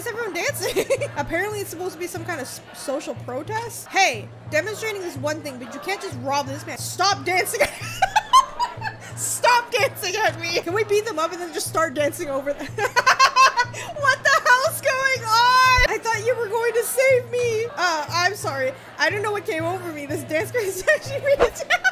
is everyone dancing? Apparently it's supposed to be some kind of social protest. Hey, demonstrating is one thing, but you can't just rob this man. Stop dancing. Stop dancing at me. Can we beat them up and then just start dancing over them? What the hell's going on? I thought you were going to save me. I'm sorry. I don't know what came over me. This dance craze actually reached out.